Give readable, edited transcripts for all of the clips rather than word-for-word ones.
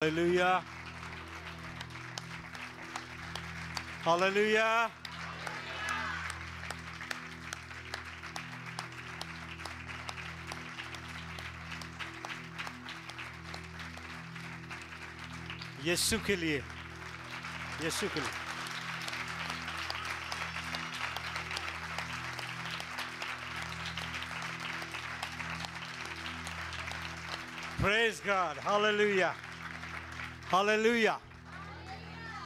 Hallelujah. Hallelujah. यीशु के लिए, यीशु के लिए। Praise God. Hallelujah. Hallelujah.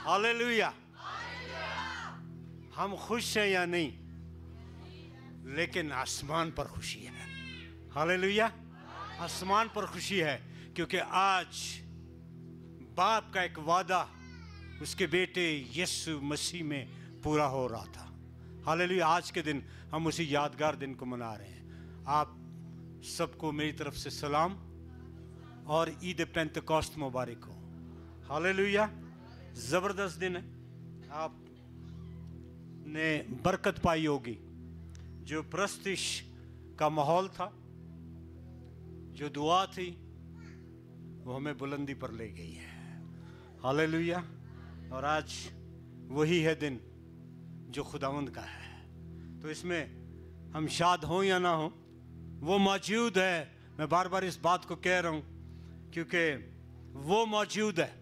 Hallelujah. हम खुश हैं या नहीं, लेकिन आसमान पर खुशी है। हालेलुया, आसमान पर खुशी है, क्योंकि आज बाप का एक वादा उसके बेटे यीशु मसीह में पूरा हो रहा था। हालेलुया, आज के दिन हम उसी यादगार दिन को मना रहे हैं। आप सबको मेरी तरफ से सलाम और ईद पेंटेकोस्ट मुबारक हो। हालेलुया, ज़बरदस्त दिन है, आप ने बरकत पाई होगी। जो प्रस्तिश का माहौल था, जो दुआ थी, वो हमें बुलंदी पर ले गई है। हालेलुया, और आज वही है दिन जो खुदावंद का है, तो इसमें हम शाद हों या ना हों, वो मौजूद है। मैं बार बार इस बात को कह रहा हूँ, क्योंकि वो मौजूद है,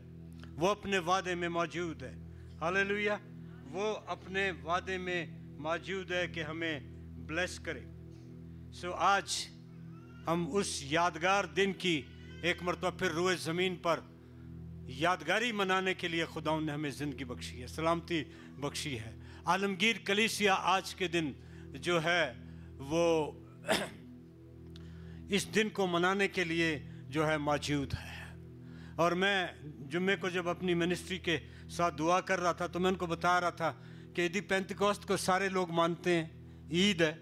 वो अपने वादे में मौजूद है। हालेलुया, वो अपने वादे में मौजूद है कि हमें ब्लेस करे। सो आज हम उस यादगार दिन की एक मरतबा फिर रोए ज़मीन पर यादगारी मनाने के लिए खुदावंद ने हमें ज़िंदगी बख्शी है, सलामती बख्शी है। आलमगीर कलीसिया आज के दिन जो है वो इस दिन को मनाने के लिए जो है मौजूद है। और मैं जुम्मे को जब अपनी मिनिस्ट्री के साथ दुआ कर रहा था, तो मैं उनको बता रहा था कि यदि पेंटेकोस्ट को सारे लोग मानते हैं, ईद है,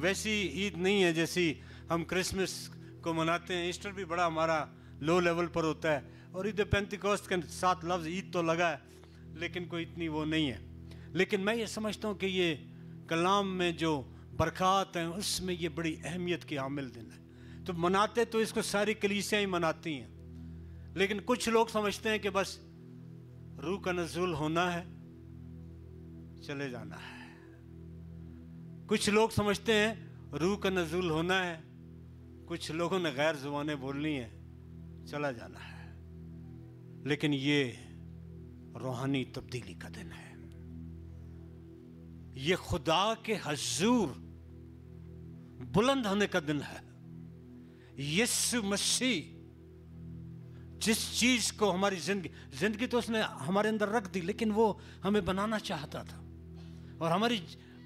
वैसी ईद नहीं है जैसी हम क्रिसमस को मनाते हैं। ईस्टर भी बड़ा हमारा लो लेवल पर होता है, और ईद पेंटेकोस्ट के साथ लफ्ज़ ईद तो लगा है, लेकिन कोई इतनी वो नहीं है। लेकिन मैं ये समझता हूँ कि ये कलाम में जो बरक़ात हैं, उसमें ये बड़ी अहमियत की हामिल दिन है। तो मनाते तो इसको सारी कलीसियाँ ही मनाती हैं, लेकिन कुछ लोग समझते हैं कि बस रूह का नज़ुल होना है, चले जाना है। कुछ लोग समझते हैं रूह का नज़ुल होना है, कुछ लोगों ने गैर जुबानें बोलनी है, चला जाना है। लेकिन ये रूहानी तब्दीली का दिन है, ये खुदा के हजूर बुलंद होने का दिन है। यीशु मसीह जिस चीज़ को हमारी ज़िंदगी तो उसने हमारे अंदर रख दी, लेकिन वो हमें बनाना चाहता था, और हमारी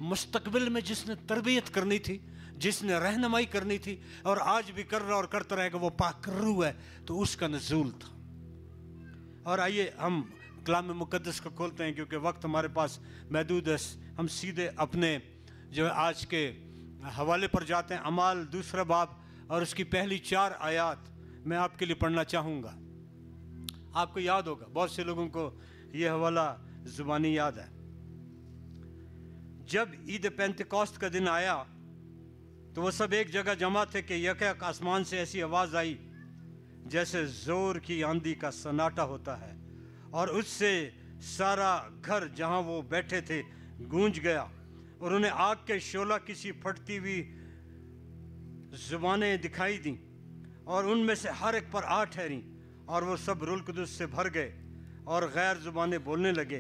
मुस्तकबिल में जिसने तरबियत करनी थी, जिसने रहनुमाई करनी थी, और आज भी कर रहा और करता रहेगा, वो पाक रूह है, तो उसका नज़ूल था। और आइए हम कलाम मुकद्दस को खोलते हैं, क्योंकि वक्त हमारे पास महदूद है। हम सीधे अपने जो आज के हवाले पर जाते हैं, अमाल 2 बाब और उसकी पहली 4 आयात मैं आपके लिए पढ़ना चाहूँगा। आपको याद होगा, बहुत से लोगों को ये हवाला ज़ुबानी याद है। जब ईद पेंटेकोस्ट का दिन आया, तो वह सब एक जगह जमा थे कि यकयक आसमान से ऐसी आवाज़ आई जैसे ज़ोर की आंधी का सन्नाटा होता है, और उससे सारा घर जहाँ वो बैठे थे गूंज गया, और उन्हें आग के शोला किसी फटती हुई ज़ुबानें दिखाई दी, और उनमें से हर एक पर 8 ठहरी, और वो सब रूहुल कुदस से भर गए और गैर जुबानें बोलने लगे,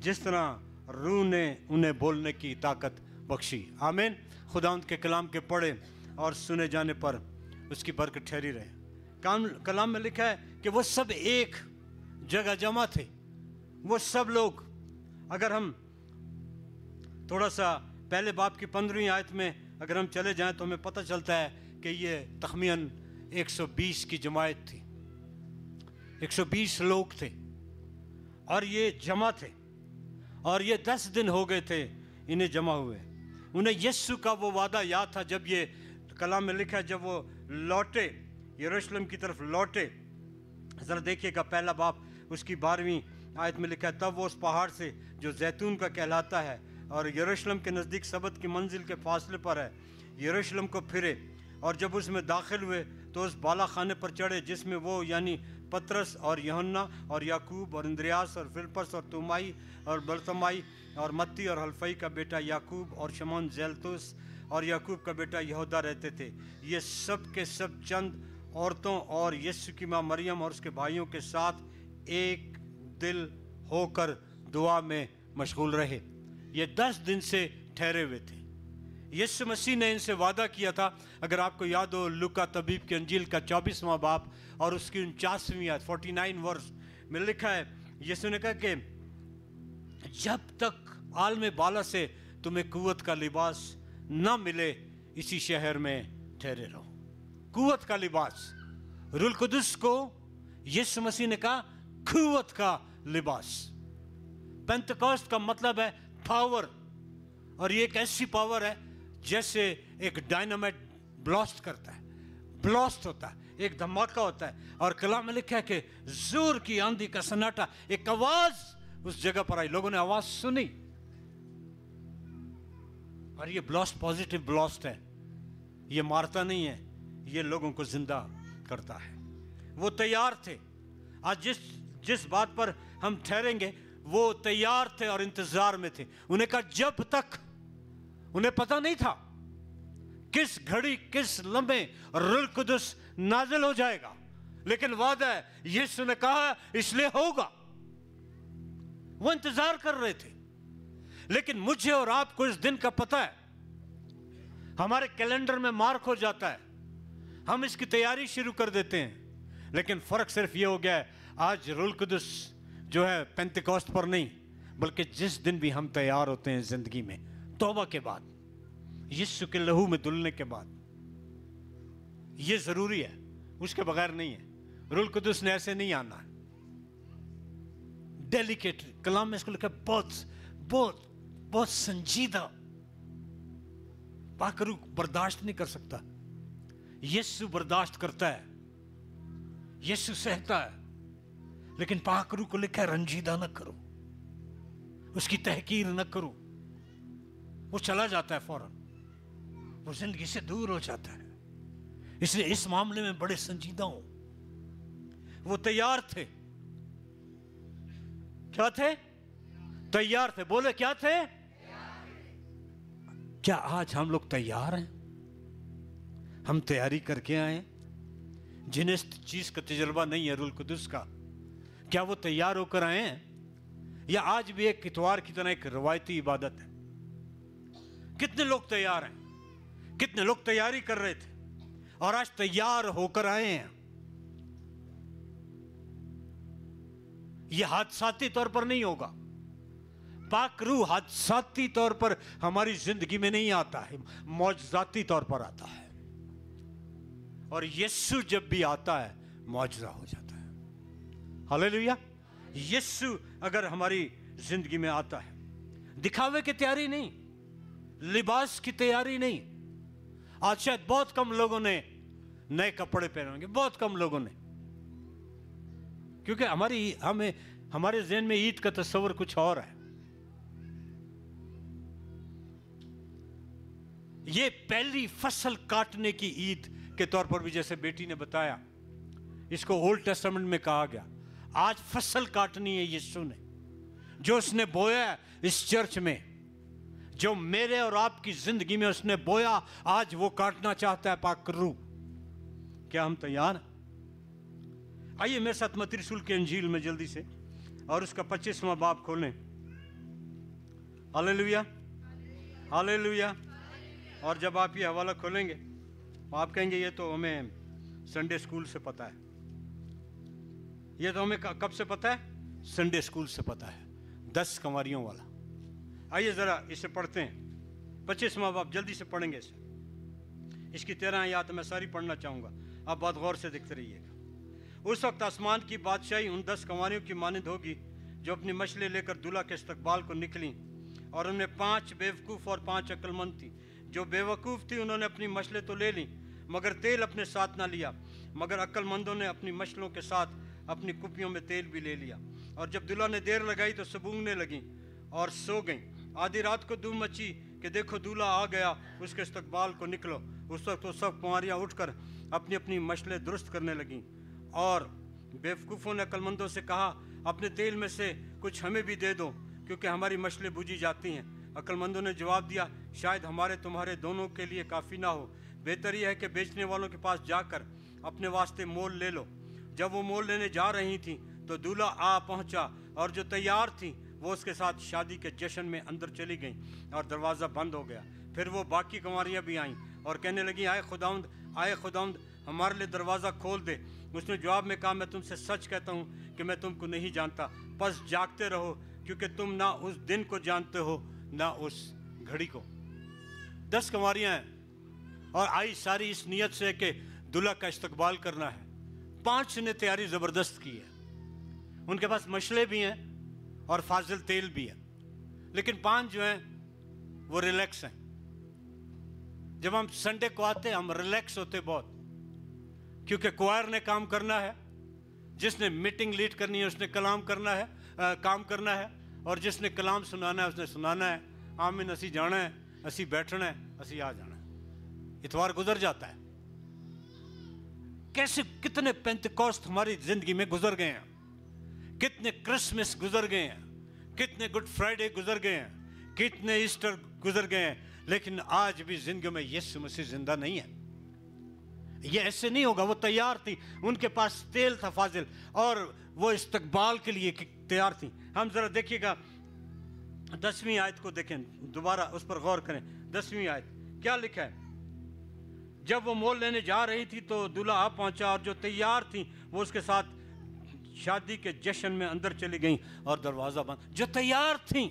जिस तरह रूह ने उन्हें बोलने की ताकत बख्शी। आमीन। खुदावंद के कलाम के पढ़े और सुने जाने पर उसकी बरकत ठहरी रहे। कलाम में लिखा है कि वो सब एक जगह जमा थे, वो सब लोग। अगर हम थोड़ा सा पहले बाब की 15वीं आयत में अगर हम चले जाएँ, तो हमें पता चलता है कि ये तखमीन 120 की जमायत थी, 120 लोग थे, और ये जमा थे, और ये 10 दिन हो गए थे इन्हें जमा हुए। उन्हें यीशु का वो वादा याद था, जब ये कलाम में लिखा है जब वो लौटे, यरूशलेम की तरफ लौटे। ज़रा देखिएगा, पहला बाब उसकी 12वीं आयत में लिखा है, तब वो उस पहाड़ से जो जैतून का कहलाता है और यरूशलेम के नज़दीक सब्त की मंजिल के फासले पर है, यरूशलेम को फिरे, और जब उसमें दाखिल हुए तो उस बाला खाने पर चढ़े जिसमें वो यानी पतरस और यूहन्ना और याकूब और इंद्रियास और फिलिपस और तोमाई और बरतमाई और मत्ती और हल्फई का बेटा याकूब और शमौन जेलतुस और याकूब का बेटा यहूदा रहते थे। ये सब के सब चंद औरतों और यीशु की माँ मरियम और उसके भाइयों के साथ एक दिल होकर दुआ में मशगूल रहे। ये 10 दिन से ठहरे हुए थे। यीशु मसीह ने इनसे वादा किया था। अगर आपको याद हो लुका तबीब की अंजील का 24वां बाब और उसकी 49वीं आयत 49 वर्स में लिखा है, यीशु ने कहा कि जब तक आलम बाला से तुम्हें कुव्वत का लिबास ना मिले इसी शहर में ठहरे रहो। कुव्वत का लिबास, रूहुल कुदस को यीशु मसीह ने कहा कुव्वत का लिबास। पेंटेकोस्ट का मतलब है पावर, और ये एक ऐसी पावर है जैसे एक डायनामाइट ब्लास्ट करता है, ब्लास्ट होता है, एक धमाका होता है। और कलाम में लिखा है कि जोर की आंधी का सन्नाटा, एक आवाज उस जगह पर आई, लोगों ने आवाज सुनी। और ये ब्लास्ट पॉजिटिव ब्लास्ट है, ये मारता नहीं है, ये लोगों को जिंदा करता है। वो तैयार थे। आज जिस बात पर हम ठहरेंगे वो तैयार थे और इंतजार में थे। उन्हें कहा जब तक, उन्हें पता नहीं था किस घड़ी किस लम्बे रूहुल कुदस नाज़िल हो जाएगा, लेकिन वादा है, यीशु ने कहा इसलिए होगा। वो इंतजार कर रहे थे। लेकिन मुझे और आपको इस दिन का पता है, हमारे कैलेंडर में मार्क हो जाता है, हम इसकी तैयारी शुरू कर देते हैं। लेकिन फर्क सिर्फ ये हो गया है, आज रूहुल कुदस जो है पेंटेकोस्ट पर नहीं, बल्कि जिस दिन भी हम तैयार होते हैं जिंदगी में, तौबा के बाद, यीशु के लहू में धुलने के बाद, ये जरूरी है, उसके बगैर नहीं है। रूहुल कुदस ने ऐसे नहीं आना। डेलिकेट कलाम में इसको लिखा, बहुत बहुत बहुत संजीदा, पाकरू बर्दाश्त नहीं कर सकता। यीशु बर्दाश्त करता है, यीशु सहता है, लेकिन पाकरू को लिखा है रंजीदा न करो, उसकी तहकीर न करो। वो चला जाता है फौरन, वो जिंदगी से दूर हो जाता है। इसलिए इस मामले में बड़े संजीदा हो। वो तैयार थे। क्या थे? तैयार थे। बोले क्या थे? क्या आज हम लोग तैयार हैं? हम तैयारी करके आए। जिन्हें इस चीज का तजुर्बा नहीं है रूहुल कुदस का, क्या वो तैयार होकर आए हैं? या आज भी एक इतवार की तरह एक रवायती इबादत है? कितने लोग तैयार हैं? कितने लोग तैयारी कर रहे थे और आज तैयार होकर आए हैं? यह हादसाती तौर पर नहीं होगा। पाक रूह हादसाती तौर पर हमारी जिंदगी में नहीं आता है, मौजज़ाती तौर पर आता है। और यीशु जब भी आता है मौजज़ा हो जाता है। हालेलुया। यीशु अगर हमारी जिंदगी में आता है, दिखावे की तैयारी नहीं, लिबास की तैयारी नहीं। आज शायद बहुत कम लोगों ने नए कपड़े पहनेंगे, बहुत कम लोगों ने, क्योंकि हमारे ज़हन में ईद का तस्वर कुछ और है। ये पहली फसल काटने की ईद के तौर पर भी, जैसे बेटी ने बताया, इसको ओल्ड टेस्टामेंट में कहा गया। आज फसल काटनी है यीशु ने, जो उसने बोया इस चर्च में, जो मेरे और आपकी जिंदगी में उसने बोया, आज वो काटना चाहता है पाक रूह। क्या हम तैयार हैं? आइए मेरे साथ मत्ती रसूल की अंजील में जल्दी से, और उसका 25वां बाब खोलें। Hallelujah, hallelujah. और जब आप ये हवाला खोलेंगे आप कहेंगे ये तो हमें संडे स्कूल से पता है। ये तो हमें कब से पता है? संडे स्कूल से पता है, 10 कंवारियों वाला। आइए ज़रा इसे पढ़ते हैं, 25वां बाब, जल्दी से पढ़ेंगे इसे। इसकी 13 आयत मैं सारी पढ़ना चाहूँगा, आप बहुत गौर से देखते रहिएगा। उस वक्त आसमान की बादशाही उन 10 कंवारियों की मानद होगी जो अपनी मछलें लेकर दूल्हा के इस्तकबाल को निकलीं, और उनमें 5 बेवकूफ़ और 5 अक्लमंद थी। जो बेवकूफ़ थी उन्होंने अपनी मछलें तो ले लीं मगर तेल अपने साथ ना लिया, मगर अक्लमंदों ने अपनी मछलों के साथ अपनी कुपियों में तेल भी ले लिया। और जब दूल्हा ने देर लगाई तो सूंघने लगीं और सो गईं। आधी रात को धूम मची कि देखो दूल्हा आ गया, उसके इस्तकबाल को निकलो। उस वक्त तो सब कुंवारियाँ उठकर अपनी अपनी मछलें दुरुस्त करने लगीं, और बेवकूफ़ों ने अक्लमंदों से कहा, अपने तेल में से कुछ हमें भी दे दो क्योंकि हमारी मछलें बुझी जाती हैं। अक्लमंदों ने जवाब दिया, शायद हमारे तुम्हारे दोनों के लिए काफ़ी ना हो, बेहतर यह है कि बेचने वालों के पास जाकर अपने वास्ते मोल ले लो। जब वो मोल लेने जा रही थी तो दूल्हा आ पहुंचा और जो तैयार थी वो उसके साथ शादी के जश्न में अंदर चली गईं और दरवाज़ा बंद हो गया। फिर वो बाकी कुंवारियाँ भी आईं और कहने लगीं, आए खुदावंद हमारे लिए दरवाज़ा खोल दे। उसने जवाब में कहा, मैं तुमसे सच कहता हूँ कि मैं तुमको नहीं जानता, बस जागते रहो क्योंकि तुम ना उस दिन को जानते हो ना उस घड़ी को। 10 कुंवारियाँ हैं और आई सारी इस नीयत से कि दूल्हा का इस्तकबाल करना है। 5 ने तैयारी ज़बरदस्त की है, उनके पास मछले भी हैं और फाजिल तेल भी है, लेकिन 5 जो हैं वो रिलैक्स हैं। जब हम संडे को आते हम रिलैक्स होते बहुत, क्योंकि क्वायर ने काम करना है, जिसने मीटिंग लीड करनी है उसने कलाम करना है काम करना है, और जिसने कलाम सुनाना है उसने सुनाना है। आमीन। असी जाना है, असी बैठना है, असी आ जाना है। इतवार गुजर जाता है। कैसे कितने पेंटेकोस्ट हमारी जिंदगी में गुजर गए हैं, कितने क्रिसमस गुजर गए हैं, कितने गुड फ्राइडे गुजर गए हैं, कितने ईस्टर गुजर गए हैं, लेकिन आज भी जिंदगी में यीशु मसीह जिंदा नहीं है। ये ऐसे नहीं होगा। वो तैयार थी, उनके पास तेल था फाजिल, और वो इस्तकबाल के लिए तैयार थी। हम जरा देखिएगा 10वीं आयत को देखें, दोबारा उस पर गौर करें। 10वीं आयत क्या लिखा है, जब वो मोल लेने जा रही थी तो दूल्हा आ पहुंचा और जो तैयार थी वो उसके साथ शादी के जश्न में अंदर चली गईं और दरवाजा बंद। जो तैयार थीं,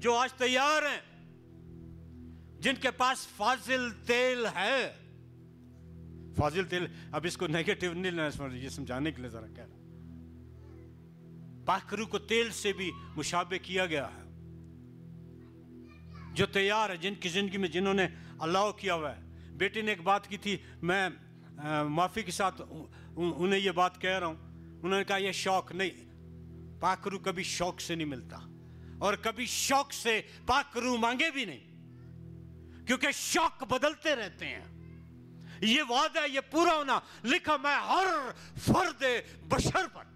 जो आज तैयार हैं, जिनके पास फाजिल तेल है, फाजिल तेल, अब इसको नेगेटिव नहीं लेना, समझिए, समझाने के लिए जरा कह रहा। पाखरू को तेल से भी मुशाबे किया गया है। जो तैयार है, जिनकी जिंदगी में जिन्होंने अलाव किया हुआ है। बेटी ने एक बात की थी, मैं माफ़ी के साथ उन्हें ये बात कह रहा हूँ, उन्होंने कहा यह शौक नहीं, पाखरू कभी शौक से नहीं मिलता और कभी शौक से पाखरू मांगे भी नहीं, क्योंकि शौक बदलते रहते हैं। ये वादा, ये पूरा होना लिखा मैं हर फर्द बशर पर।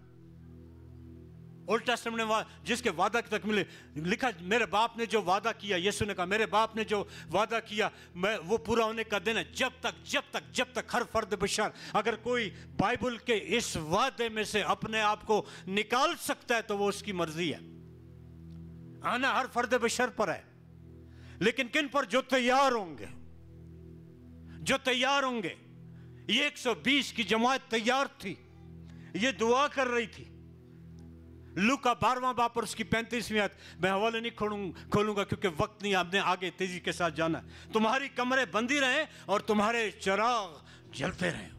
ओल्ड टेस्टामेंट में जिसके वादा की तकमील लिखा, मेरे बाप ने जो वादा किया, यीशु ने कहा मेरे बाप ने जो वादा किया मैं वो पूरा होने का दिन है। जब तक हर फर्द बशर अगर कोई बाइबल के इस वादे में से अपने आप को निकाल सकता है तो वो उसकी मर्जी है। आना हर फर्द बशर पर है, लेकिन किन पर? जो तैयार होंगे, जो तैयार होंगे। ये 120 की जमात तैयार थी, ये दुआ कर रही थी। लू का 12वां बाप और उसकी 35वीं आयत, मैं हवाले नहीं खोलूंगा क्योंकि वक्त नहीं, आपने आगे तेजी के साथ जाना है। तुम्हारी कमरे बंदी रहें और तुम्हारे चिराग जलते रहें।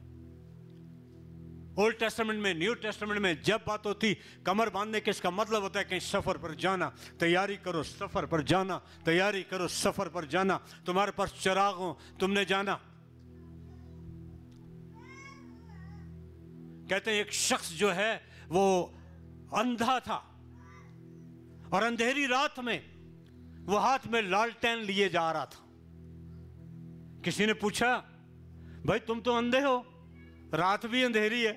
ओल्ड टेस्टामेंट में, न्यू टेस्टामेंट में जब बात होती कमर बांधने के, इसका मतलब होता है कहीं सफ़र पर जाना, तैयारी करो, सफ़र पर जाना, तैयारी करो, सफ़र पर जाना, तुम्हारे पास चिराग हो, तुमने जाना। कहते हैं एक शख्स जो है वो अंधा था और अंधेरी रात में वो हाथ में लालटेन लिए जा रहा था। किसी ने पूछा, भाई तुम तो अंधे हो, रात भी अंधेरी है,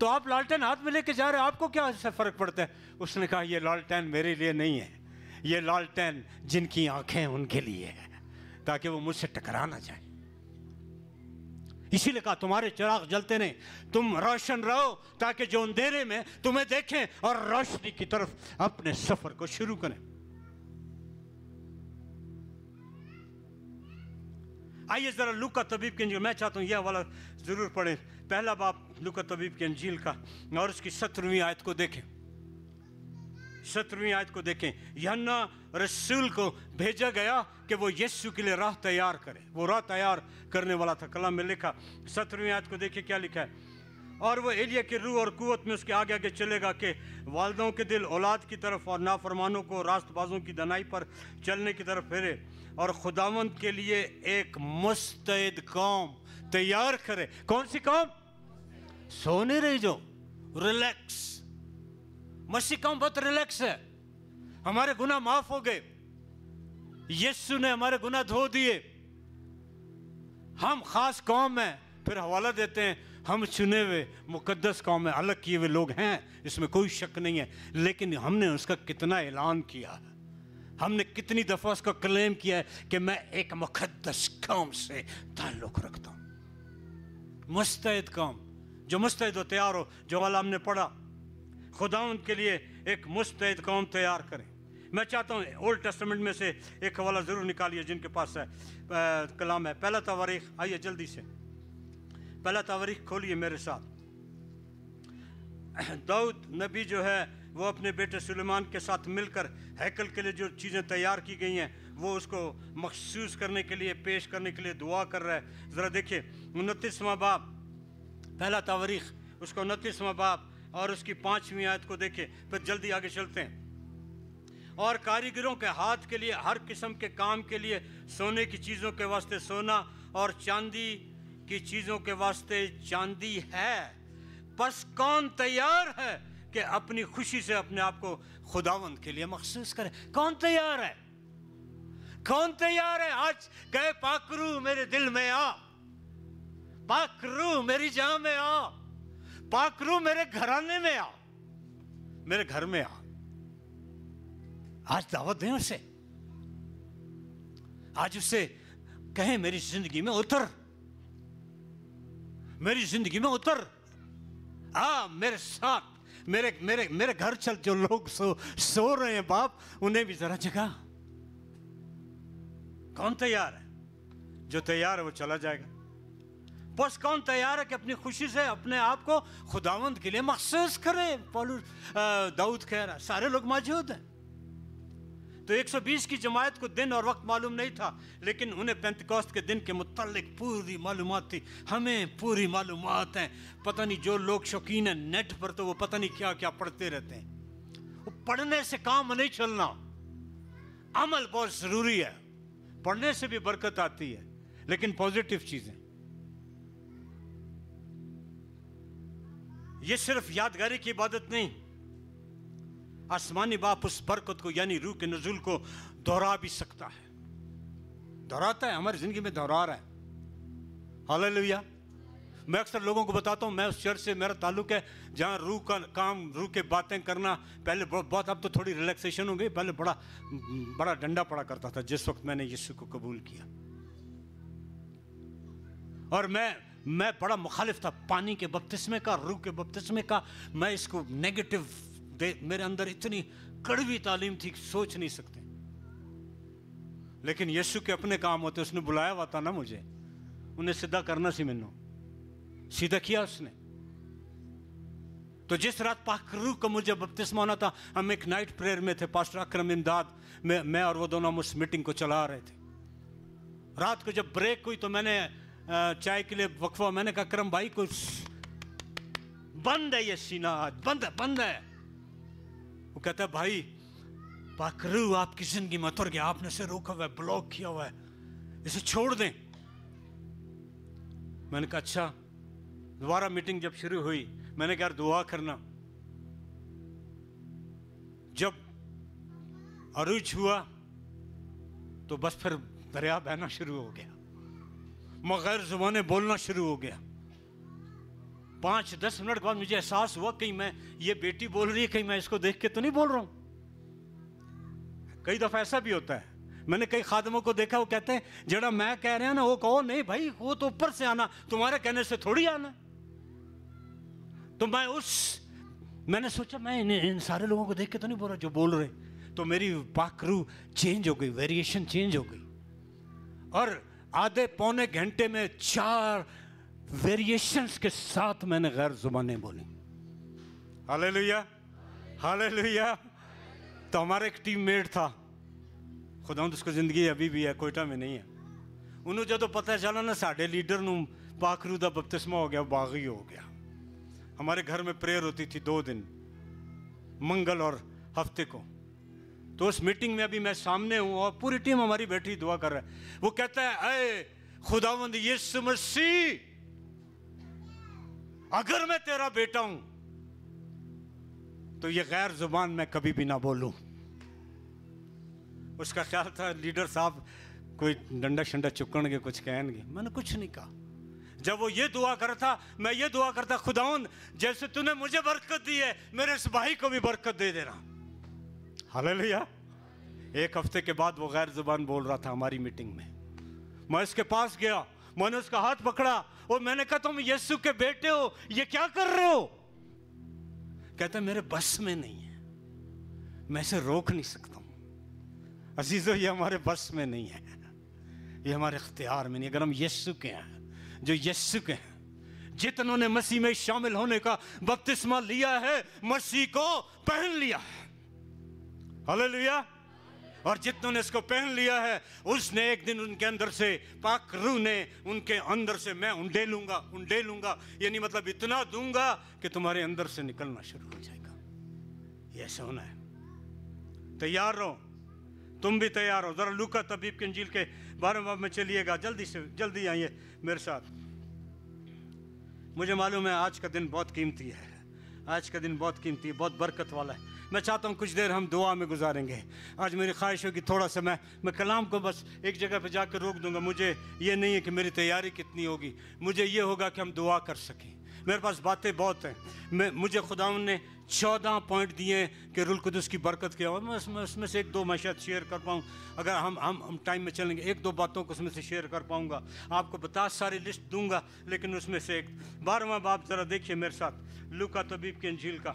तो आप लालटेन हाथ में लेके जा रहे हो, आपको क्या इससे फर्क पड़ता है? उसने कहा ये लालटेन मेरे लिए नहीं है, ये लालटेन जिनकी आंखें उनके लिए है, ताकि वो मुझसे टकरा ना जाए। इसीलिए कहा तुम्हारे चिराग जलते नहीं, तुम रोशन रहो ताकि जो अंधेरे में तुम्हें देखें और रोशनी की तरफ अपने सफर को शुरू करें। आइए जरा लूका तबीब की अंजील, मैं चाहता हूं यह वाला जरूर पढ़ें, पहला बाब लूका तबीब की अंजील का, और उसकी 17वीं आयत को देखें। 17वीं आयत को देखें। यूहन्ना रसूल को भेजा गया कि वो यीशु के लिए राह तैयार करे, वो राह तैयार करने वाला था, कलाम में लिखा। 17वीं आयत को देखिए क्या लिखा है, और वो एलिय्याह की रूह और कुव्वत में उसके आगे आगे चलेगा कि वालिदों के दिल औलाद की तरफ और नाफरमानों को रास्तबाजों की दनाई पर चलने की तरफ फेरे, और खुदावंद के लिए एक मुस्तैद कौम तैयार करे। कौन सी कौम? सोने रही, जो रिलैक्स। मसीह कौम बहुत रिलैक्स है। हमारे गुनाह माफ हो गए, यीशु ने हमारे गुनाह धो दिए, हम खास कौम हैं। फिर हवाला देते हैं, हम चुने हुए मुकद्दस कौम में अलग किए हुए लोग हैं, इसमें कोई शक नहीं है, लेकिन हमने उसका कितना ऐलान किया, हमने कितनी दफ़ा उसका क्लेम किया है कि मैं एक मुकद्दस कौम से ताल्लुक़ रखता हूँ। मुस्तैद कौम, जो मुस्तैद हो, तैयार हो, जो वाला हमने पढ़ा, खुदा उनके लिए एक मुस्तैद कौम तैयार करें। मैं चाहता हूँ ओल्ड टेस्टामेंट में से एक हवाला ज़रूर निकालिए जिनके पास है कलाम है। पहला तवारीख, आइए जल्दी से पहला तवारीख खोलिए मेरे साथ। दाऊद नबी जो है वो अपने बेटे सुलेमान के साथ मिलकर हैकल के लिए जो चीज़ें तैयार की गई हैं वो उसको मखसूस करने के लिए, पेश करने के लिए दुआ कर रहा है। ज़रा देखिए 29वां बाब, पहला तवारीख उसका 29वां बाब और उसकी 5वीं आयत को देखिए, फिर जल्दी आगे चलते हैं। और कारीगरों के हाथ के लिए हर किस्म के काम के लिए सोने की चीज़ों के वास्ते सोना और चांदी की चीज़ों के वास्ते चांदी है। बस कौन तैयार है कि अपनी खुशी से अपने आप को खुदावंद के लिए मखसूस करे? कौन तैयार है? कौन तैयार है? आज कहे पाकरू मेरे दिल में आ, पाकरू मेरी जान में आ, पाकरू मेरे घराने में आ, मेरे घर में आ। आज दावत दें उसे, आज उसे कहें मेरी जिंदगी में उतर, मेरी जिंदगी में उतर आ, मेरे साथ, मेरे मेरे मेरे घर चल। जो लोग सो रहे हैं बाप, उन्हें भी जरा जगा। कौन तैयार है? जो तैयार है वो चला जाएगा। बस कौन तैयार है कि अपनी खुशी से अपने आप को खुदावंद के लिए मखसूस करे? दाऊद कह रहा है, सारे लोग मौजूद हैं। तो 120 की जमायत को दिन और वक्त मालूम नहीं था, लेकिन उन्हें पेंतकोस्त के दिन के मुतालिक पूरी मालूमात थी। हमें पूरी मालूमात हैं, पता नहीं जो लोग शौकीन हैं नेट पर तो वो पता नहीं क्या क्या पढ़ते रहते हैं। वो पढ़ने से काम नहीं चलना, अमल बहुत ज़रूरी है। पढ़ने से भी बरकत आती है, लेकिन पॉजिटिव चीज़ें। ये सिर्फ यादगारी की इबादत नहीं, आसमानी बाप उस बरकत को यानी रूह के नज़ुल को दोहरा भी सकता है, दोहराता है, हमारी ज़िंदगी में दोहरा रहा है। हालेलुया। मैं अक्सर लोगों को बताता हूँ, मैं उस चर्च से मेरा ताल्लुक़ है जहाँ रूह का काम, रूह के बातें करना पहले बहुत, अब तो थोड़ी रिलैक्सेशन हो गई, पहले बड़ा डंडा पड़ा करता था जिस वक्त मैंने यीशु को कबूल किया। और मैं बड़ा मुखालिफ था पानी के बपतिस्मे का, रूह के बपतिस्मे का। मैं इसको नेगेटिव, मेरे अंदर इतनी कड़वी तालीम थी सोच नहीं सकते। लेकिन यीशु के अपने काम होते, उसने बुलाया हुआ था ना मुझे, उन्हें सीधा करना सी, मैनू सीधा किया उसने। तो जिस रात पाक रूह का मुझे बपतिस्मा होना था, हम एक नाइट प्रेयर में थे, पास्टर अकरम इमदाद में, मैं और वो दोनों हम उस मीटिंग को चला रहे थे। रात को जब ब्रेक हुई तो मैंने चाय के लिए वक्फा, मैंने कहा अकरम भाई कुछ बंद है, ये सीना बंद है। वो कहता है भाई पाकरू आपकी जिंदगी में उतर गया, आपने उसे रोका हुआ है, ब्लॉक किया हुआ है, इसे छोड़ दें। मैंने कहा अच्छा। दोबारा मीटिंग जब शुरू हुई मैंने कहा दुआ करना। जब अरूज हुआ तो बस फिर दरिया बहना शुरू हो गया, मगर जुबाने बोलना शुरू हो गया। 5-10 मिनट बाद मुझे एहसास हुआ कहीं मैं, ये बेटी बोल रही है, कहीं मैं इसको देख के तो नहीं बोल रहा हूँ। कई दफ़ा ऐसा भी होता है, मैंने कई खादमों को देखा, वो कहते हैं जरा मैं कह रहे हैं ना वो कहो, नहीं भाई वो तो ऊपर से आना, तुम्हारे कहने से थोड़ी आना। तो मैंने सोचा मैं इन सारे लोगों को देख के तो नहीं बोल रहा जो बोल रहे। तो मेरी पाकरू चेंज हो गई, वेरिएशन चेंज हो गई, और आधे पौने घंटे में 4 वेरिएशंस के साथ मैंने गैर जुबाने बोली। Hallelujah, hallelujah. तो हमारा एक टीममेट था, खुदा उसको जिंदगी अभी भी है, कोयटा में नहीं है। उन्होंने जो तो पता चला ना साढ़े लीडर नूं पाकरू दा बपतिस्मा हो गया, बागी हो गया। हमारे घर में प्रेयर होती थी 2 दिन, मंगल और हफ्ते को। तो उस मीटिंग में अभी मैं सामने हूँ और पूरी टीम हमारी बैठी दुआ कर रहा है। वो कहता है अय खुदावंद यीशु मसीह, अगर मैं तेरा बेटा हूं तो ये गैर जुबान मैं कभी भी ना बोलूं। उसका ख्याल था लीडर साहब कोई डंडा शंडा चुकणगे, कुछ कहेंगे। मैंने कुछ नहीं कहा, जब वो ये दुआ कर था, मैं ये दुआ करता, खुदावंद जैसे तूने मुझे बरकत दी है मेरे इस भाई को भी बरकत दे देना। हालेलुया। एक हफ्ते के बाद वो गैर जुबान बोल रहा था हमारी मीटिंग में। मैं उसके पास गया, मैंने उसका हाथ पकड़ा और मैंने कहा तुम यीशु के बेटे हो, ये क्या कर रहे हो? कहता मेरे बस में नहीं है, मैं इसे रोक नहीं सकता हूं। अजीजों ये हमारे बस में नहीं है, ये हमारे इख्तियार में नहीं। अगर हम यीशु के हैं, जो यीशु के हैं, जितनों मसीह में शामिल होने का बपतिस्मा लिया है मसीह को पहन लिया है। हालेलुया। और जितनों ने इसको पहन लिया है उसने एक दिन उनके अंदर से, पाक रूह ने उनके अंदर से मैं उंडे लूंगा, यानी मतलब इतना दूंगा कि तुम्हारे अंदर से निकलना शुरू हो जाएगा। ये सोना है, तैयार रहो, तुम भी तैयार हो। जरा लूका तबीब की इंजील के 12 बाब में चलिएगा, जल्दी से जल्दी आइए मेरे साथ। मुझे मालूम है आज का दिन बहुत कीमती है, आज का दिन बहुत कीमती है, बहुत बरकत वाला है। मैं चाहता हूँ कुछ देर हम दुआ में गुजारेंगे। आज मेरी ख्वाहिश होगी थोड़ा सा मैं कलाम को बस एक जगह पर जाकर रोक दूंगा। मुझे ये नहीं है कि मेरी तैयारी कितनी होगी, मुझे ये होगा कि हम दुआ कर सकें। मेरे पास बातें बहुत हैं। मुझे खुदावन ने 14 पॉइंट दिए कि रूल कुदस की बरकत के, और मैं उसमें से एक दो मैं शायद शेयर कर पाऊँ। अगर हम टाइम में चलेंगे एक दो बातों को उसमें से शेयर कर पाऊँगा। आपको सारी लिस्ट दूंगा, लेकिन उसमें से एक 12वां बाब ज़रा देखिए मेरे साथ, लूका तबीब के इंजील का।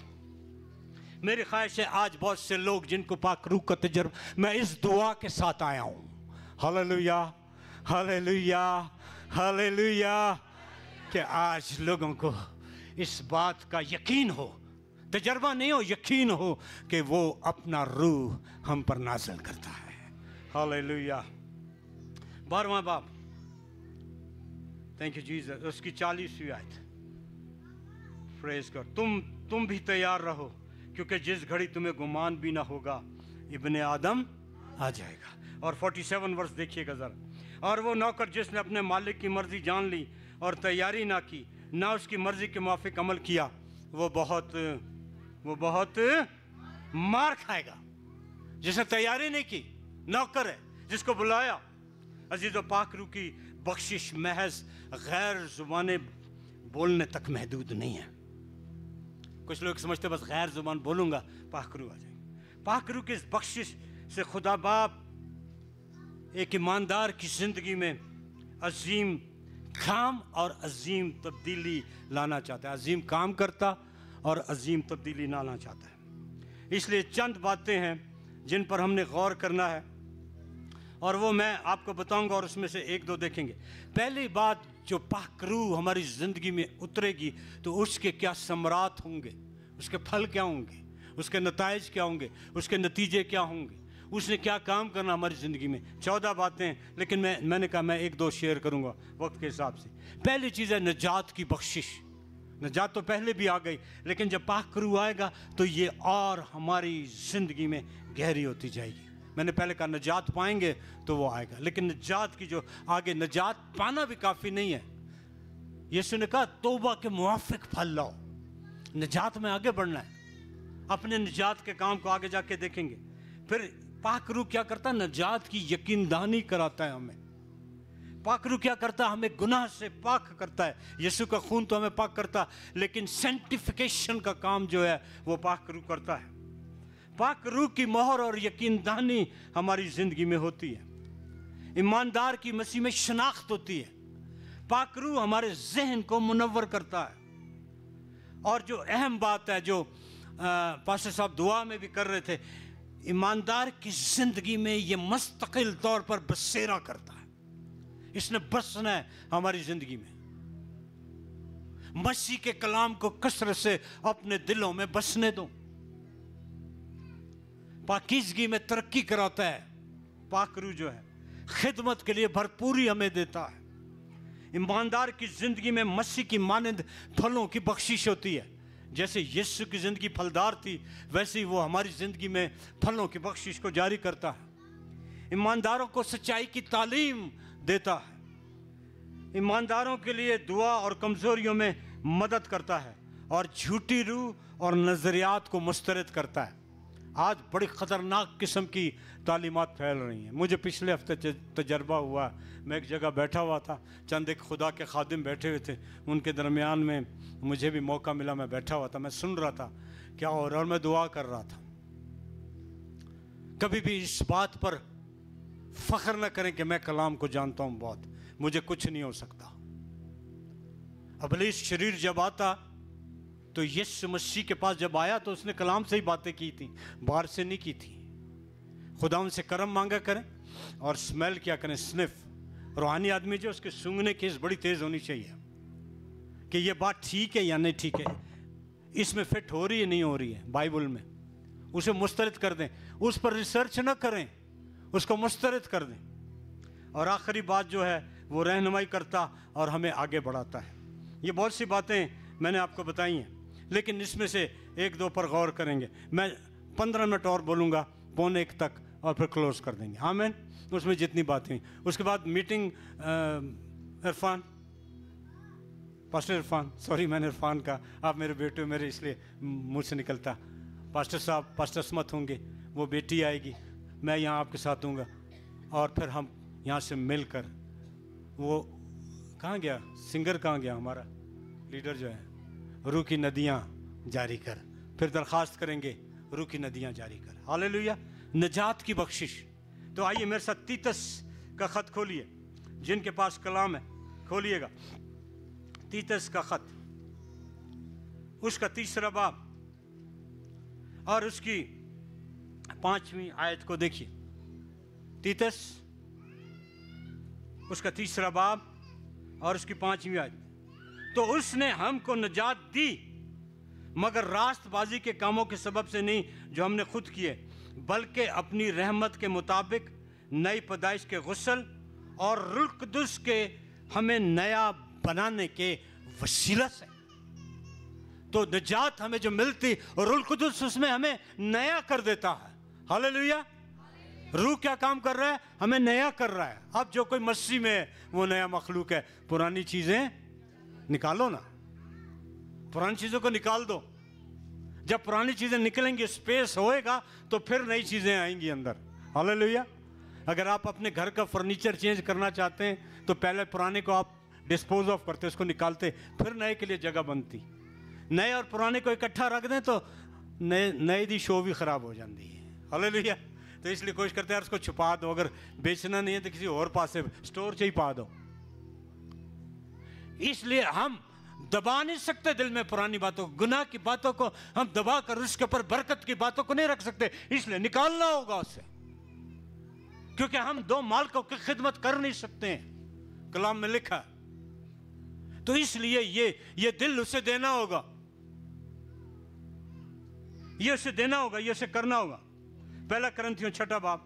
मेरी ख्वाहिश है आज बहुत से लोग जिनको पाक रूह का तजर्बा, मैं इस दुआ के साथ आया हूँ। Hallelujah, hallelujah, hallelujah. कि आज लोगों को इस बात का यकीन हो, तजर्बा नहीं हो, यकीन हो कि वो अपना रूह हम पर नाज़िल करता है। हालेलुया। 12वां बाब, थैंक यू जीसस, उसकी 40वीं आयत। प्रेज कर। तुम भी तैयार रहो, क्योंकि जिस घड़ी तुम्हें गुमान भी ना होगा इब्ने आदम आ जाएगा। और 47 वर्ष देखिएगा ज़रा। और वो नौकर जिसने अपने मालिक की मर्ज़ी जान ली और तैयारी ना की, ना उसकी मर्ज़ी के मुआफिक अमल किया, वो बहुत मार खाएगा। जिसने तैयारी नहीं की, नौकर है जिसको बुलाया। अजीज़ो पाक रूह की बख्शिश महज गैर जुबान बोलने तक महदूद नहीं है। कुछ लोग समझते बस गैर जुबान बोलूँगा पाक रूह आ जाएंगे। पाक रूह की इस बख्शिश से खुदा बाप एक ईमानदार की ज़िंदगी में अजीम काम और अजीम तब्दीली लाना चाहता है। अजीम काम करता और अजीम तब्दीली लाना चाहता है। इसलिए चंद बातें हैं जिन पर हमने गौर करना है और वो मैं आपको बताऊंगा, और उसमें से एक दो देखेंगे। पहली बात, जो पाक रूह हमारी ज़िंदगी में उतरेगी तो उसके क्या समरात होंगे, उसके फल क्या होंगे, उसके नताइज क्या होंगे, उसके नतीजे क्या होंगे, उसने क्या काम करना हमारी ज़िंदगी में। 14 बातें हैं, लेकिन मैंने कहा मैं एक दो शेयर करूँगा वक्त के हिसाब से। पहली चीज़ है निजात की बख्शिश। निजात तो पहले भी आ गई, लेकिन जब पाक रूह आएगा तो ये और हमारी ज़िंदगी में गहरी होती जाएगी। मैंने पहले कहा निजात पाएंगे तो वो आएगा, लेकिन निजात की जो आगे, निजात पाना भी काफ़ी नहीं है। यीशु ने कहा तौबा के मुआफिक फल लाओ। निजात में आगे बढ़ना है, अपने निजात के काम को आगे जाके देखेंगे। फिर पाक रूह क्या करता है, निजात की यकीनदानी कराता है हमें। पाक रूह क्या करता है, हमें गुनाह से पाक करता है। यीशु का खून तो हमें पाक करता है, लेकिन सेंटिफिकेशन का काम जो है वो पाक रूह करता है। पाक रूह की मोहर और यकीनदानी हमारी ज़िंदगी में होती है। ईमानदार की मसीह में शनाख्त होती है। पाक रूह हमारे जहन को मुनव्वर करता है। और जो अहम बात है, जो पास्टर साहब दुआ में भी कर रहे थे, ईमानदार की ज़िंदगी में ये मुस्तकिल तौर पर बसेरा करता है। इसने बसना है हमारी ज़िंदगी में। मसीह के कलाम को कसरत से अपने दिलों में बसने दो। पाकीज़गी में तरक्की कराता है पाक रूह जो है। खिदमत के लिए भरपूरी हमें देता है। ईमानदार की ज़िंदगी में मसीह की मानंद फलों की बख्शिश होती है। जैसे यीशु की ज़िंदगी फलदार थी, वैसे ही वो हमारी ज़िंदगी में फलों की बख्शिश को जारी करता है। ईमानदारों को सच्चाई की तालीम देता है। ईमानदारों के लिए दुआ और कमज़ोरियों में मदद करता है। और झूठी रूह और नज़रियात को मुस्तरद करता है। आज बड़ी ख़तरनाक किस्म की तालीमात फैल रही हैं। मुझे पिछले हफ्ते तजर्बा हुआ, मैं एक जगह बैठा हुआ था, चंद एक खुदा के खादिम बैठे हुए थे, उनके दरमियान में मुझे भी मौका मिला, मैं बैठा हुआ था, मैं सुन रहा था क्या हो रहा, और मैं दुआ कर रहा था। कभी भी इस बात पर फ़ख्र न करें कि मैं कलाम को जानता हूँ बहुत, मुझे कुछ नहीं हो सकता। इब्लीस शरीर जब आता तो यीशु मसीह के पास जब आया तो उसने कलाम से ही बातें की थी, बाहर से नहीं की थी। खुदा उनसे करम मांगा करें और स्मेल क्या करें, स्निफ। रूहानी आदमी जो उसके सूंघने की इस बड़ी तेज़ होनी चाहिए कि ये बात ठीक है या नहीं ठीक है, इसमें फिट हो रही है नहीं हो रही है। बाइबल में उसे मुस्तरद कर दें, उस पर रिसर्च ना करें, उसको मुस्तरद कर दें। और आखिरी बात जो है वो रहनुमाई करता और हमें आगे बढ़ाता है। ये बहुत सी बातें मैंने आपको बताई हैं, लेकिन इसमें से एक दो पर गौर करेंगे। मैं 15 मिनट और बोलूँगा, 1:45 तक, और फिर क्लोज कर देंगे। आमीन। उसमें जितनी बातें हुई उसके बाद meeting Irfan, pastor Irfan, sorry मैंने इरफान कहा, आप मेरे बेटे मेरे इसलिए मुझ से निकलता। पास्टर साहब, पास्टर असमत होंगे, वो बेटी आएगी, मैं यहाँ आपके साथ हूँगा, और फिर हम यहाँ से मिलकर, वो कहाँ गया सिंगर, कहाँ गया हमारा लीडर जो है, रूह की नदियाँ जारी कर, फिर दरख्वास्त करेंगे रूह की नदियाँ जारी कर। हालेलुया, नजात की बख्शिश। तो आइए मेरे साथ तीतस का ख़त खोलिए, जिनके पास कलाम है खोलिएगा, तीतस का ख़त, उसका 3 बाब और उसकी 5वीं आयत को देखिए। तीतस, उसका 3 बाब और उसकी 5वीं आयत। तो उसने हमको नजात दी, मगर रास्तबाजी के कामों के सबब से नहीं जो हमने खुद किए, बल्कि अपनी रहमत के मुताबिक नई पैदाइश के गुस्ल और रूह कुद्स के हमें नया बनाने के वसीला से। तो नजात हमें जो मिलती, और रूह कुद्स उसमें हमें नया कर देता है। हालेलुया। रूह क्या काम कर रहा है, हमें नया कर रहा है। अब जो कोई मसीह में है वो नया मखलूक है। पुरानी चीज़ें निकालो ना, पुरानी चीज़ों को निकाल दो। जब पुरानी चीज़ें निकलेंगी, स्पेस होएगा, तो फिर नई चीज़ें आएंगी अंदर। हालेलुया। अगर आप अपने घर का फर्नीचर चेंज करना चाहते हैं तो पहले पुराने को आप डिस्पोज ऑफ करते, उसको निकालते, फिर नए के लिए जगह बनती। नए और पुराने को इकट्ठा रख दें तो नए दी शो भी ख़राब हो जाती है। हालेलुया। तो इसलिए कोशिश करते हैं उसको छुपा दो, अगर बेचना नहीं है तो किसी और पास से, स्टोर से ही पा दो। इसलिए हम दबा नहीं सकते दिल में पुरानी बातों को, गुनाह की बातों को हम दबा कर उसके ऊपर बरकत की बातों को नहीं रख सकते, इसलिए निकालना होगा उससे, क्योंकि हम दो मालिकों की खिदमत कर नहीं सकते हैं, कलाम में लिखा। तो इसलिए ये दिल उसे देना होगा, ये उसे देना होगा, ये उसे करना होगा। 1 Corinthians 6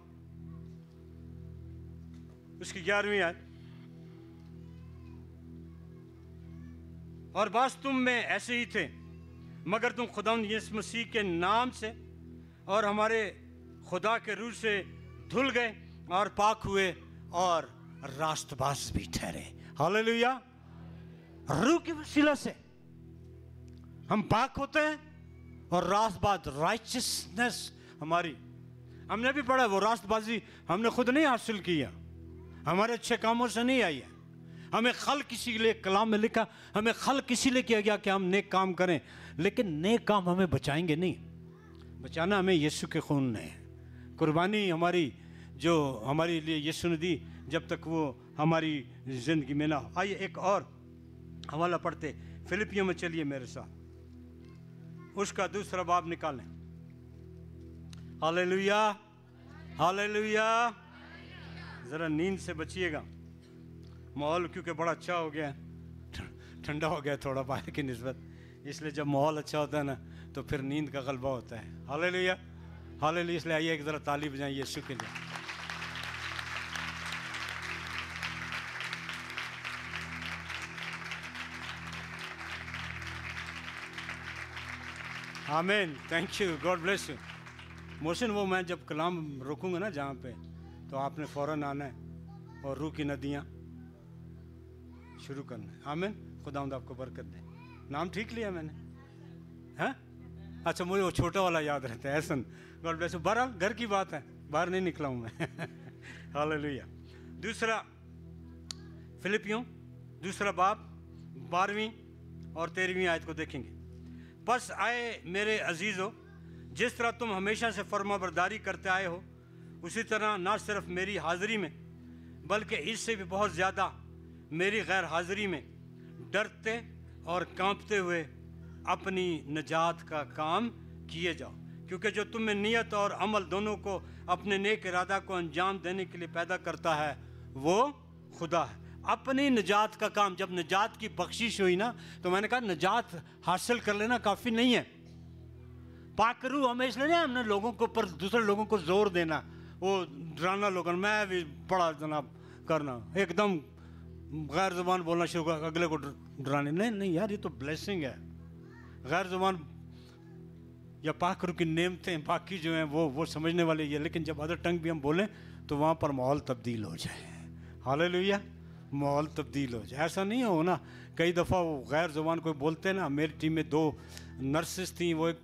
उसकी 11वीं आयत। और बस तुम में ऐसे ही थे, मगर तुम खुदा यीशु मसीह के नाम से और हमारे खुदा के रूह से धुल गए और पाक हुए और रास्तबाज भी ठहरे। हालेलुया। रूह के वसीला से हम पाक होते हैं और रास्तबाज, राइचियसनेस हमारी, हमने भी पढ़ा, वो रास्तबाजी हमने खुद नहीं हासिल किया, हमारे अच्छे कामों से नहीं आई है। हमें खल किसी लिए, कलाम में लिखा, हमें खल किसी लिए किया गया कि हम नेक काम करें, लेकिन नेक काम हमें बचाएंगे नहीं, बचाना हमें यीशु के खून ने। कुर्बानी हमारी जो हमारे लिए यीशु ने दी, जब तक वो हमारी ज़िंदगी में ना हो। आइए एक और हवाला पढ़ते, फिलिपियों में चलिए मेरे साथ, उसका 2 बाब निकालें। Hallelujah, hallelujah. ज़रा नींद से बचिएगा, माहौल क्योंकि बड़ा अच्छा हो गया, ठंडा हो गया थोड़ा बाहर की निस्बत, इसलिए जब माहौल अच्छा होता है ना तो फिर नींद का गलबा होता है। Hallelujah, hallelujah. इसलिए आइए एक ज़रा ताली बजाइए यीशु के लिए। आमीन। Thank you, God bless you. Mohsin, वो मैं जब कलाम रोकूँगा ना जहाँ पे, तो आपने फ़ौरन आना है और रूह की नदियाँ शुरू करना है। आमीन। खुदावंद आपको बरकत दे। नाम ठीक लिया मैंने, हाँ? अच्छा मुझे वो छोटा वाला याद रहता है, एहसन, गॉड ब्लेस। बहरहाल घर की बात है, बाहर नहीं निकला हूँ मैं। हालेलुया। दूसरा फिलिपियों दूसरा बाब 12वीं और 13वीं आयत को देखेंगे। बस आए मेरे अजीज़ों, जिस तरह तुम हमेशा से फर्मा बरदारी करते आए हो, उसी तरह ना सिर्फ मेरी हाज़िरी में बल्कि इससे भी बहुत ज़्यादा मेरी गैर हाज़िरी में डरते और कांपते हुए अपनी नजात का काम किए जाओ, क्योंकि जो तुम में नियत और अमल दोनों को अपने नेक इरादा को अंजाम देने के लिए पैदा करता है वो खुदा है। अपनी नजात का काम, जब नजात की बख्शिश हुई ना, तो मैंने कहा नजात हासिल कर लेना काफ़ी नहीं है, पाकरू हमें इसलिए ना, हमने लोगों को पर दूसरे लोगों को जोर देना, वो डराना लोगों, मैं भी बड़ा जनाब करना, एकदम गैर जुबान बोलना शुरू कर अगले को डराने। नहीं नहीं यार, ये तो ब्लेसिंग है। गैर जुबान या पाखरू की नेमतें बाकी जो हैं वो समझने वाले ये, लेकिन जब अदर टंग भी हम बोलें तो वहाँ पर माहौल तब्दील हो जाए। हालेलुया, माहौल तब्दील हो जाए। ऐसा नहीं हो ना, कई दफ़ा वो गैर जुबान कोई बोलते हैं ना। मेरी टीम में 2 नर्सेस थीं, वो एक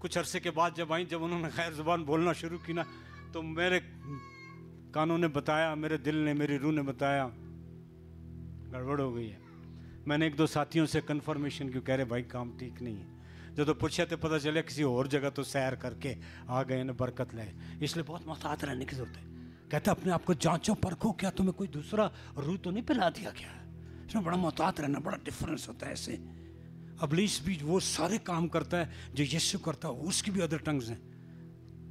कुछ अरसे के बाद जब आई, जब उन्होंने गैर जुबान बोलना शुरू की ना, तो मेरे कानों ने बताया, मेरे दिल ने, मेरी रूह ने बताया गड़बड़ हो गई है। मैंने 1-2 साथियों से कन्फर्मेशन क्यों कह रहे भाई काम ठीक नहीं है, जब तो पूछे तो पता चले किसी और जगह तो सैर करके आ गए ना, बरकत ले। इसलिए बहुत मुहतात रहने की जरूरत है। कहते अपने आप को जांचो, परखो, क्या तुम्हें कोई दूसरा रूह तो नहीं पिला दिया क्या। इसमें बड़ा मुहतात रहना, बड़ा डिफरेंस होता है। ऐसे अबलीस भी वो सारे काम करता है जो यीशु करता है, उसकी भी अदर टंग्स हैं,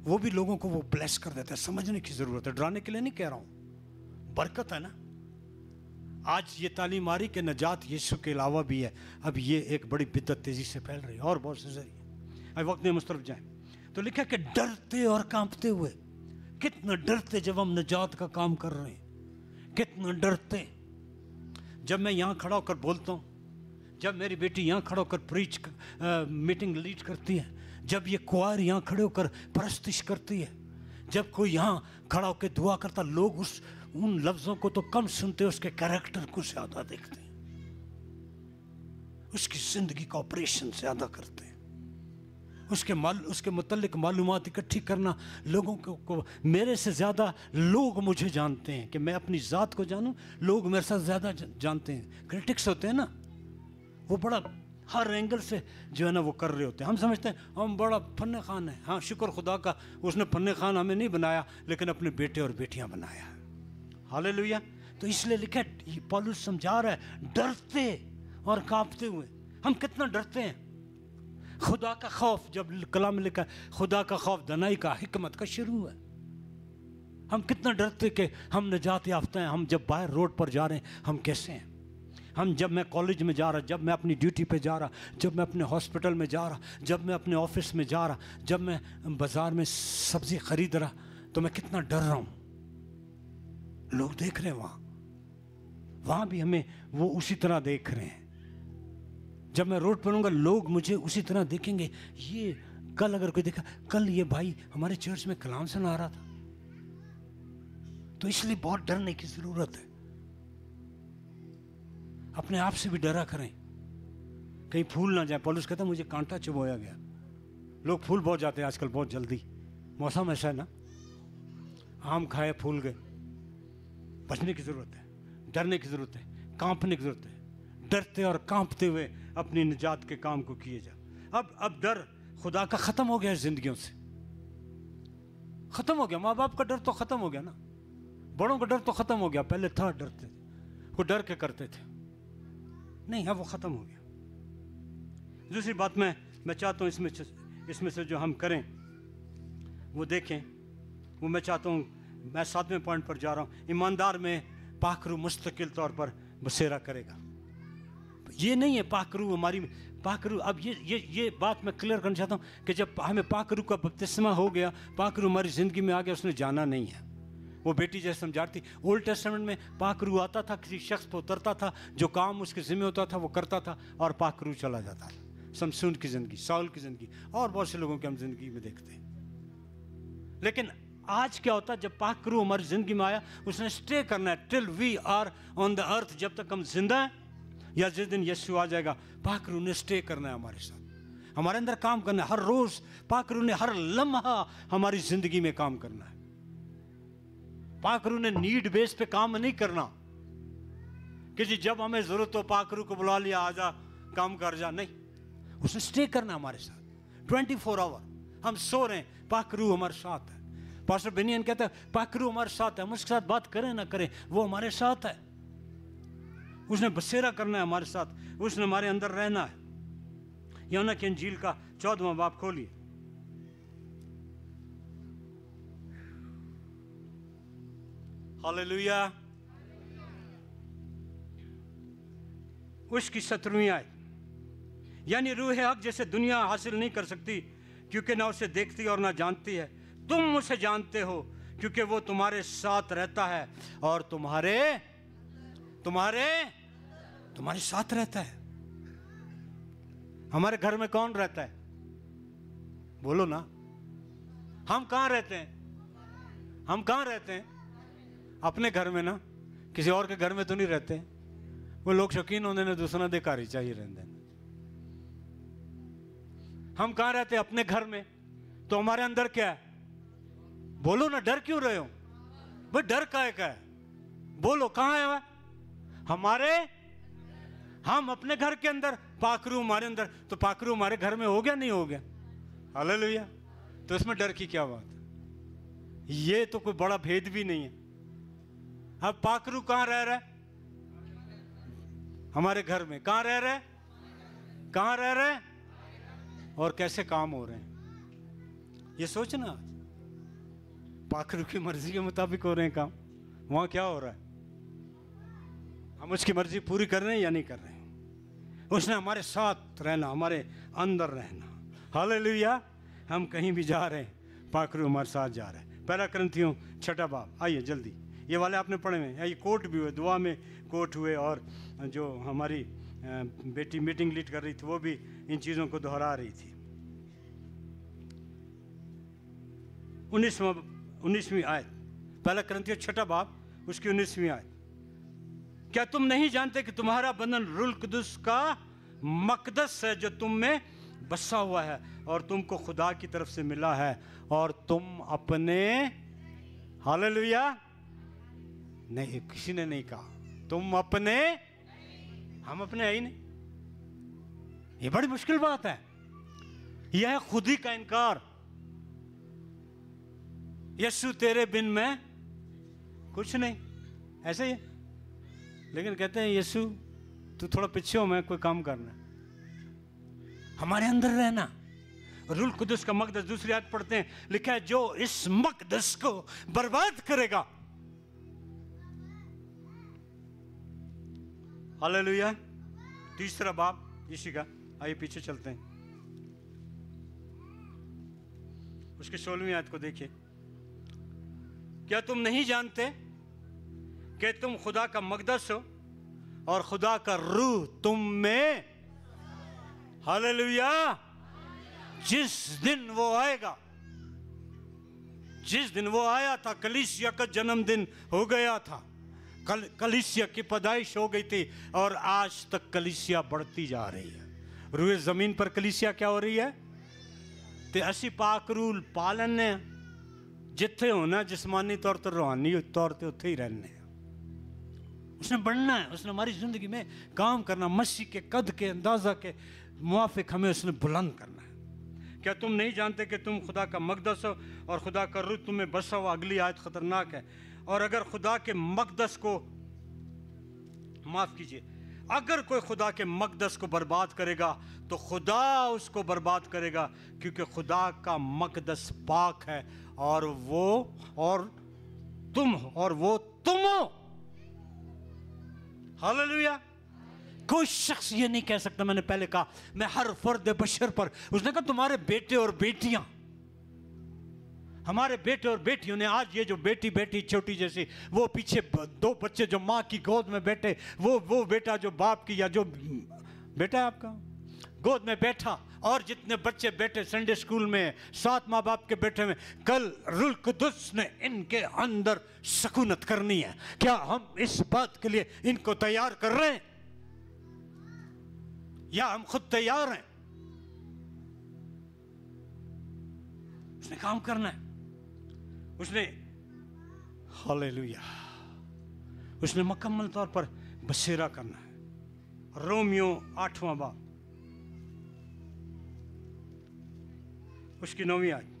वो भी लोगों को वो ब्लेस कर देता है। समझने की ज़रूरत है, डराने के लिए नहीं कह रहा हूँ, बरकत है ना। आज ये तालीम आ रही कि नजात यीशु के अलावा भी है। अब ये एक बड़ी बिदत तेज़ी से फैल रही है और बहुत से जरिए। अब वक्त में उस तरफ जाएँ तो लिखा कि डरते और कांपते हुए। कितना डरते जब हम नजात का काम कर रहे हैं, कितना डरते। जब मैं यहाँ खड़ा होकर बोलता हूँ, जब मेरी बेटी यहाँ खड़ा होकर प्रीच मीटिंग लीड करती है, जब ये कुआर यहाँ खड़े होकर परस्तिश करती है, जब कोई यहाँ खड़ा होकर दुआ करता, लोग उन लफ्ज़ों को तो कम सुनते, उसके कैरेक्टर को ज़्यादा देखते हैं, उसकी ज़िंदगी का ऑपरेशन ज़्यादा करते हैं, उसके मुतल्लिक मालूमात इकट्ठी करना। लोगों को मेरे से ज़्यादा लोग मुझे जानते हैं, कि मैं अपनी ज़ात को जानूं, लोग मेरे साथ ज़्यादा जानते हैं। क्रिटिक्स होते हैं ना, वो बड़ा हर एंगल से जो है ना वो कर रहे होते हैं। हम समझते हैं हम बड़ा फन्ने खान है। हाँ, शुक्र खुदा का, उसने फन्ने खान हमें नहीं बनाया, लेकिन अपने बेटे और बेटियाँ बनाया। हालेलुया। तो इसलिए लिखा, पौलुस समझा रहा है, डरते और कांपते हुए। हम कितना डरते हैं। खुदा का खौफ, जब कलाम में लिखा खुदा का खौफ दनाई का, हिकमत का शुरू है। हम कितना डरते कि हम नजात याफ्ता हैं। हम जब बाहर रोड पर जा रहे हैं हम कैसे हैं। हम जब मैं कॉलेज में जा रहा, जब मैं अपनी ड्यूटी पे जा रहा, जब मैं अपने हॉस्पिटल में जा रहा, जब मैं अपने ऑफिस में जा रहा, जब मैं बाज़ार में सब्ज़ी ख़रीद रहा, तो मैं कितना डर रहा हूँ। लोग देख रहे हैं, वहाँ भी हमें वो उसी तरह देख रहे हैं। जब मैं रोड पर हूँगा लोग मुझे उसी तरह देखेंगे। ये कल अगर कोई देखा, कल ये भाई हमारे चर्च में कलाम सुना रहा था। तो इसलिए बहुत डरने की ज़रूरत है। अपने आप से भी डरा करें, कहीं फूल ना जाए। पौलुस कहता मुझे कांटा चुभोया गया। लोग फूल बहुत जाते हैं आजकल, बहुत जल्दी मौसम ऐसा है ना, आम खाए फूल गए। बचने की ज़रूरत है, डरने की ज़रूरत है, कांपने की ज़रूरत है। डरते और कांपते हुए अपनी निजात के काम को किए जा। अब डर खुदा का ख़त्म हो गया है, ज़िंदगियों से ख़त्म हो गया। माँ बाप का डर तो ख़त्म हो गया ना, बड़ों का डर तो ख़त्म हो गया। पहले था, डरते थे, वो डर के करते थे, नहीं अब वो ख़त्म हो गया। दूसरी बात मैं चाहता हूँ इसमें से जो हम करें वो देखें, वो मैं चाहता हूँ। मैं 7वें पॉइंट पर जा रहा हूँ। ईमानदार में पाखरू मुस्तकिल तौर पर बसेरा करेगा। ये नहीं है पाखरू हमारी पाखरू। अब ये बात मैं क्लियर करना चाहता हूँ कि जब हमें पाखरू का बपतिस्मा हो गया, पाखरू हमारी ज़िंदगी में आ गया, उसने जाना नहीं है। वो बेटी जैसे समझाती, ओल्ड टेस्टामेंट में पाखरू आता था, किसी शख्स पर उतरता था, जो काम उसके ज़िम्मे होता था वो करता था और पाखरू चला जाता था। समसून की ज़िंदगी, साउल की ज़िंदगी और बहुत से लोगों की हम ज़िंदगी में देखते हैं। लेकिन आज क्या होता है, जब पाकरू हमारी ज़िंदगी में आया, उसने स्टे करना है till we are on the earth. जब तक हम जिंदा हैं या जिस दिन यीशु आ जाएगा, पाकरू ने स्टे करना है हमारे साथ। हमारे अंदर काम करना है। हर रोज पाक रूह ने हर लम्हा हमारी जिंदगी में काम करना है। पाक रूह ने नीड बेस पे काम नहीं करना कि जी जब हमें जरूरत हो पाक रूह को बुला लिया, आजा काम कर जा, नहीं। उसने स्टे करना हमारे साथ 24 आवर। हम सो रहे हैं, पाक रूह हमारे साथ है। पास्टर बेनियन कहता है पाक रूह हमारे साथ है, हम उसके साथ बात करें ना करें वो हमारे साथ है। उसने बसेरा करना है हमारे साथ, उसने हमारे अंदर रहना है। यूहन्ना की अंजील का 14वां बाब खोलिए। हालेलुया। उसकी 17वीं आयत, यानी रूह हक जैसे दुनिया हासिल नहीं कर सकती क्योंकि ना उसे देखती और ना जानती है, तुम उसे जानते हो क्योंकि वो तुम्हारे साथ रहता है और तुम्हारे साथ रहता है। हमारे घर में कौन रहता है? बोलो ना। हम कहाँ रहते हैं? अपने घर में ना, किसी और के घर में तो नहीं रहते। वो लोग शौकीन होंदे ने दूसरा अधिकारी चाहिए रहते हैं। हम कहाँ रहते हैं? अपने घर में। तो हमारे अंदर क्या है? बोलो ना, डर क्यों रहे हो भाई? डर काहे का है? बोलो, कहाँ है वह? हमारे, हम अपने घर के अंदर, पाकरू हमारे अंदर। तो पाकरू हमारे घर में हो गया, नहीं हो गया? हालेलुया। तो इसमें डर की क्या बात है? ये तो कोई बड़ा भेद भी नहीं है। अब पाकरू कहाँ रह रहा है? हमारे घर में। कहाँ रह रहा है? और कैसे काम हो रहे हैं ये सोचना। पाकरू की मर्जी के मुताबिक हो रहे हैं काम। वहाँ क्या हो रहा है? हम उसकी मर्जी पूरी कर रहे हैं या नहीं कर रहे हैं? उसने हमारे साथ रहना, हमारे अंदर रहना। हालेलुया। हम कहीं भी जा रहे हैं, पाकरू हमारे साथ जा रहे हैं। 1 कोरिन्थियों 6वां बाब, आइए जल्दी। ये वाले आपने पढ़े हुए हैं, ये कोट भी हुए, दुआ में कोट हुए, और जो हमारी बेटी मीटिंग लीड कर रही थी वो भी इन चीज़ों को दोहरा रही थी। 19वीं आयत, 1 कोरिन्थियों 6वां बाब उसकी 19वीं आयत। क्या तुम नहीं जानते कि तुम्हारा बंधन रूह कुदस का मकदस है जो तुम में बसा हुआ है और तुमको खुदा की तरफ से मिला है और तुम अपने, हालेलुया, नहीं, किसी ने नहीं कहा तुम अपने, हम अपने है ही नहीं। ये बड़ी मुश्किल बात है। यह है खुद ही का इनकार। यीशु तेरे बिन मैं कुछ नहीं, ऐसे ही। लेकिन कहते हैं यीशु तू थोड़ा पीछे हो, मैं कोई काम करना। हमारे अंदर रहना, रूह कुदस का मकदस। दूसरी आयत पढ़ते हैं, लिखा है जो इस मकदस को बर्बाद करेगा, हालेलुया, 3रा बाब इसी का। आइए पीछे चलते हैं, उसके 16वीं आयत को देखिए। क्या तुम नहीं जानते कि तुम खुदा का मकदस हो और खुदा का रूह तुम में, हालेलुया, जिस दिन वो आएगा, जिस दिन वो आया था, कलीसिया का जन्मदिन हो गया था, कलीसिया की पैदाइश हो गई थी और आज तक कलीसिया बढ़ती जा रही है। रूए जमीन पर कलीसिया क्या हो रही है? ते असी पाकरूल पालन ने जिथे होना, जिस्मानी तौर पर रूहानी तौर पर उथे ही रहने। उसने बढ़ना है, उसने हमारी ज़िंदगी में काम करना, मसीह के कद के अंदाज़ा के मुआफिक हमें उसने बुलंद करना है। क्या तुम नहीं जानते कि तुम खुदा का मकदस हो और खुदा का रूह तुम्हें बसा हुआ। अगली आयत ख़तरनाक है। और अगर खुदा के मकदस को, माफ़ कीजिए, अगर कोई खुदा के मकदस को बर्बाद करेगा तो खुदा उसको बर्बाद करेगा क्योंकि खुदा का मकदस पाक है और वो तुम हो। हालेलुया। कोई शख्स ये नहीं कह सकता, मैंने पहले कहा, मैं हर फर्द बशर पर, उसने कहा तुम्हारे बेटे और बेटियां, हमारे बेटे और बेटियों ने, आज ये जो बेटी छोटी जैसी, वो पीछे दो बच्चे जो माँ की गोद में बैठे, वो बेटा जो बाप की, या जो बेटा है आपका गोद में बैठा, और जितने बच्चे बैठे संडे स्कूल में, 7 माँ बाप के बैठे में, कल रूह कुदस ने इनके अंदर सकूनत करनी है। क्या हम इस बात के लिए इनको तैयार कर रहे हैं या हम खुद तैयार हैं? उसने काम करना है, उसने हालेलुया, उसने मुकम्मल तौर पर बसेरा करना है। रोमियो 8वां बाब उसकी 9वीं आयत,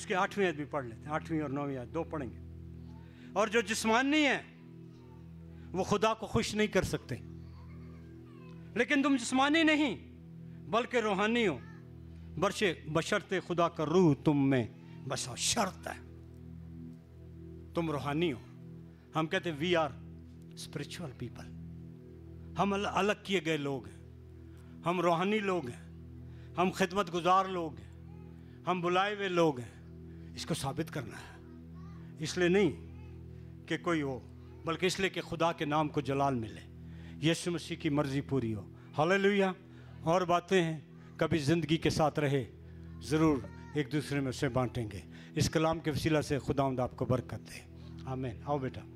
उसके 8वीं आयत भी पढ़ लेते हैं, 8वीं और 9वीं आयत दो पढ़ेंगे। और जो जिस्मानी है वो खुदा को खुश नहीं कर सकते, लेकिन तुम जिस्मानी नहीं बल्कि रूहानी हो, बशर्ते खुदा का रूह तुम में बसा। शर्त है तुम रूहानी हो। हम कहते वी आर स्पिरिचुअल पीपल, हम अलग किए गए लोग हैं, हम रूहानी लोग हैं, हम खिदमत गुजार लोग हैं, हम बुलाए हुए लोग हैं। इसको साबित करना है, इसलिए नहीं कि कोई हो, बल्कि इसलिए कि खुदा के नाम को जलाल मिले, यीशु मसीह की मर्ज़ी पूरी हो। हालेलुया। और बातें हैं कभी ज़िंदगी के साथ रहे, ज़रूर एक दूसरे में उसे बांटेंगे। इस कलाम के वसीला से खुदावंद आपको बरकत दे। आमीन। आओ बेटा।